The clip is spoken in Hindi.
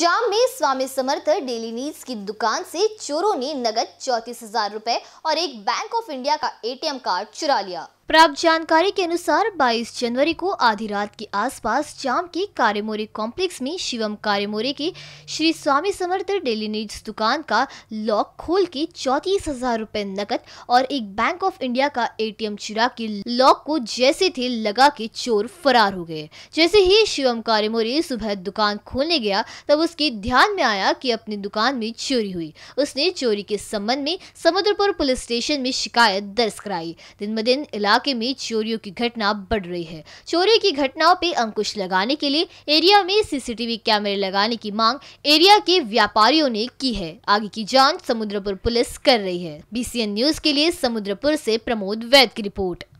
जाम में स्वामी समर्थ डेली नीड्स की दुकान से चोरों ने नगद 34,000 रुपए और एक बैंक ऑफ इंडिया का ATM कार्ड चुरा लिया। प्राप्त जानकारी के अनुसार 22 जनवरी को आधी रात के आसपास जाम के कारेमोरे कॉम्प्लेक्स में शिवम कारेमोरे के श्री स्वामी समर्थ डेली नीड्स दुकान का लॉक खोल के 34,000 रुपए नकद और एक बैंक ऑफ इंडिया का ATM चुरा के लॉक को जैसे थे लगा के चोर फरार हो गए। जैसे ही शिवम कारेमोरे सुबह दुकान खोलने गया तब उसके ध्यान में आया कि अपनी दुकान में चोरी हुई। उसने चोरी के संबंध में समुद्रपुर पुलिस स्टेशन में शिकायत दर्ज कराई। दिन ब दिन इलाके में चोरियों की घटना बढ़ रही है। चोरी की घटनाओं पर अंकुश लगाने के लिए एरिया में CCTV कैमरे लगाने की मांग एरिया के व्यापारियों ने की है। आगे की जांच समुद्रपुर पुलिस कर रही है। BCN न्यूज के लिए समुद्रपुर से प्रमोद वैद्य की रिपोर्ट।